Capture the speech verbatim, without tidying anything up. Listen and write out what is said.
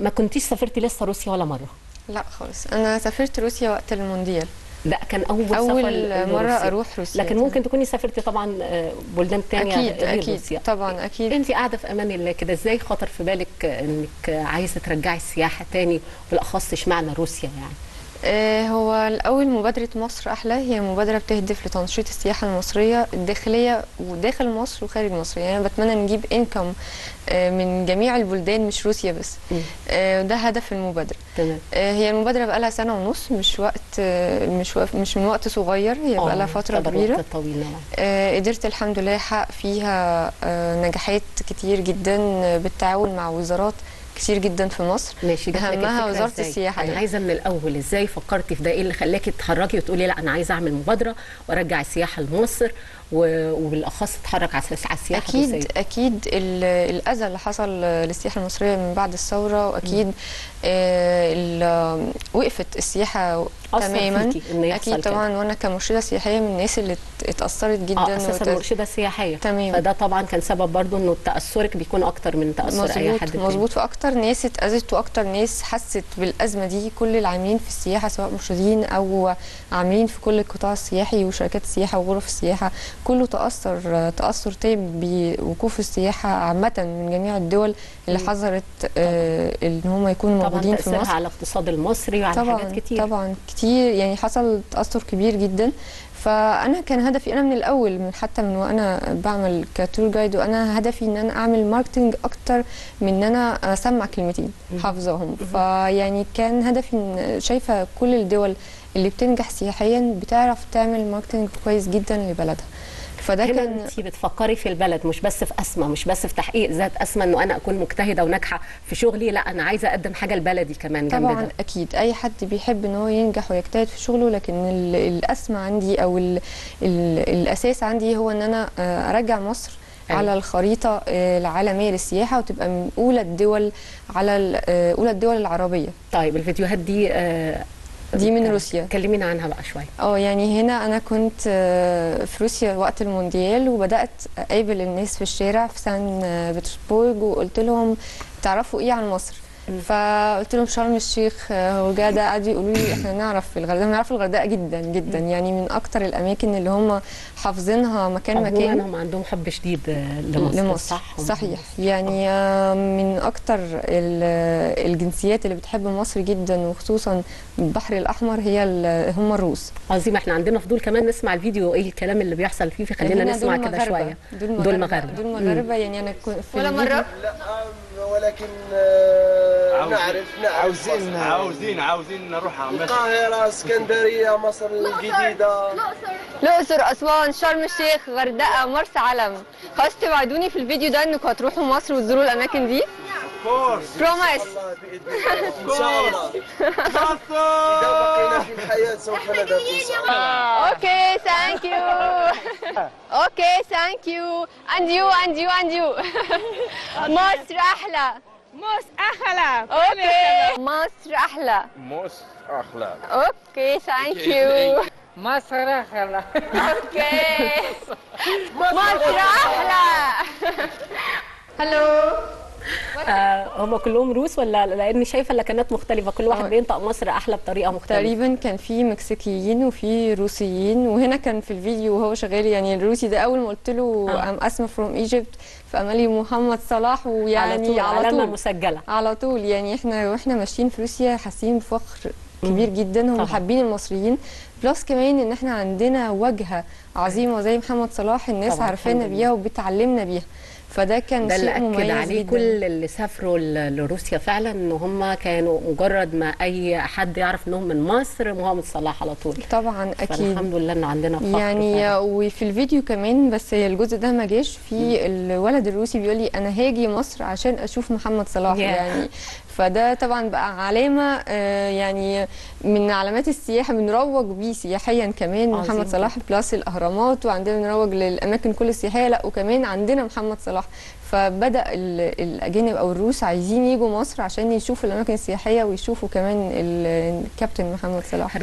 ما كنتيش سافرتي لسه روسيا ولا مره؟ لا خالص، انا سافرت روسيا وقت المونديال. لا كان اول, أول سفر مره روسيا. اروح روسيا، لكن ممكن تكوني سافرتي طبعا بلدان ثانيه غير أكيد روسيا. طبعا اكيد. انت قاعده في امان الله كده، ازاي خطر في بالك انك عايزه ترجعي السياحه ثاني بالاخص اشمعنى روسيا يعني؟ هو الأول مبادرة مصر أحلى هي مبادرة بتهدف لتنشيط السياحة المصرية الداخلية وداخل مصر وخارج مصر، يعني أنا بتمنى نجيب إنكم من جميع البلدان مش روسيا بس، ده هدف المبادرة. تمام. هي المبادرة بقالها سنة ونص، مش وقت مش مش من وقت صغير، هي بقالها فترة كبيرة طويلة. قدرت الحمد لله أحقق فيها نجاحات كتير جدا بالتعاون مع وزارات كتير جدا في مصر. ماشي، اهمها وزاره السياحه. انا عايزه من الاول ازاي فكرتي في ده؟ ايه اللي خلاكي تتحركي وتقولي لا انا عايزه اعمل مبادره وارجع السياحه لمصر وبالاخص اتحرك على السياحه؟ اكيد بسيطة. اكيد الاذى اللي حصل للسياحه المصريه من بعد الثوره، واكيد آه وقفت السياحه تماما. اكيد طبعا كده. وانا كمرشده سياحيه من الناس اللي اتاثرت جدا. اه اساسا وتز... مرشده سياحيه تمام، فده طبعا كان سبب برضو انه تاثرك بيكون اكتر من تاثر مزبوط. اي حد مظبوط، فاكتر ناس اتاذت واكتر ناس حست بالازمه دي كل العاملين في السياحه، سواء مرشدين او عاملين في كل القطاع السياحي وشركات السياحه وغرف السياحه، كله تاثر تاثر تام بوقوف السياحه عامه من جميع الدول اللي حذرت آه ان هم يكونوا موجودين في مصر. طبعا على الاقتصاد المصري وعلى طبعاً حاجات كتير طبعا كتير، يعني حصل تأثر كبير جدا. فانا كان هدفي انا من الاول، من حتى من وانا بعمل كتور جايد، وانا هدفي ان انا اعمل ماركتنج اكتر من ان انا اسمع كلمتين حافظاهم. فيعني كان هدفي، شايفه كل الدول اللي بتنجح سياحيا بتعرف تعمل ماركتنج كويس جدا لبلدها، فده هنا كان. انت بتفكري في البلد، مش بس في اسمى، مش بس في تحقيق ذات اسمى انه انا اكون مجتهده وناجحه في شغلي، لا انا عايزه اقدم حاجه لبلدي كمان جنب ده. طبعا اكيد اي حد بيحب ان هو ينجح ويجتهد في شغله، لكن الاسمى عندي او ال ال الاساس عندي هو ان انا ارجع مصر أيوة. على الخريطه العالميه للسياحه، وتبقى من اولى الدول على اولى الدول العربيه. طيب الفيديوهات دي آه دي من روسيا، كلمينا عنها بقى شويه. اه يعني هنا انا كنت في روسيا وقت المونديال، وبدات اقابل الناس في الشارع في سان بطرسبورغ، وقلت لهم تعرفوا ايه عن مصر؟ فقلت لهم شرم الشيخ، هرغاده. قعدوا يقولوا لي احنا نعرف الغردقه، نعرف الغردقه جدا جدا، يعني من اكتر الاماكن اللي هم حافظينها مكان مكان. هم عندهم حب شديد لمصر, لمصر. صح صحيح، يعني من اكتر الجنسيات اللي بتحب مصر جدا، وخصوصا البحر الاحمر هي هم الروس. عظيم، احنا عندنا فضول كمان نسمع الفيديو ايه الكلام اللي بيحصل فيه، فخلينا نسمع كده شويه. دول مغاربه دول مغاربه يعني انا ولا مره، لا ولكن نعرف نعرف عاوزين عاوزين عاوزين نروح على القاهرة، اسكندرية، مصر الجديدة، الأقصر، أسوان، شرم الشيخ، غردقة، مرسى علم. خلاص توعدوني في الفيديو ده انكم هتروحوا مصر وتزوروا الأماكن دي؟ بروميس. إن شاء الله. إذا بقينا في الحياة سوف ندرس. أوكي ثانك يو. أوكي ثانك يو. أند يو أند يو أند يو. مصر أحلى. مصر أحلى. أوكي. مصر أحلى. مصر أحلى. أوكي ثانك يو. مصر أحلى. أوكي. مصر أحلى. هلو. آه هم كلهم روس ولا؟ لأني شايفة اللكنات مختلفة، كل واحد بينطق مصر أحلى بطريقة مختلفة. تقريبا كان في مكسيكيين وفي روسيين، وهنا كان في الفيديو وهو شغال يعني الروسي ده أول ما قلت له أم أسمى فروم إيجيبت فأمالي محمد صلاح، ويعني على طول علامة مسجلة على طول. يعني إحنا وإحنا ماشيين في روسيا حاسين بفخر كبير جدا، هم حابين المصريين، بلس كمان إن إحنا عندنا واجهة عظيمة زي محمد صلاح الناس عارفانا بيها وبتعلمنا بيها، فده كان ده شيء مميز. ده اللي اكد عليه كل اللي سافروا لروسيا فعلا، ان هم كانوا مجرد ما اي حد يعرف انهم من مصر محمد صلاح على طول. طبعا اكيد الحمد لله ان عندنا فخر يعني فعلا. وفي الفيديو كمان، بس الجزء ده ما جاش، في الولد الروسي بيقول لي انا هاجي مصر عشان اشوف محمد صلاح yeah. يعني فده طبعا بقى علامه يعني من علامات السياحه، بنروج بيه سياحيا كمان عزيزي. محمد صلاح بلس الاهرامات، وعندنا بنروج للاماكن كل السياحيه، لا وكمان عندنا محمد صلاح، فبدا الاجانب او الروس عايزين يجوا مصر عشان يشوفوا الاماكن السياحيه ويشوفوا كمان الكابتن محمد صلاح.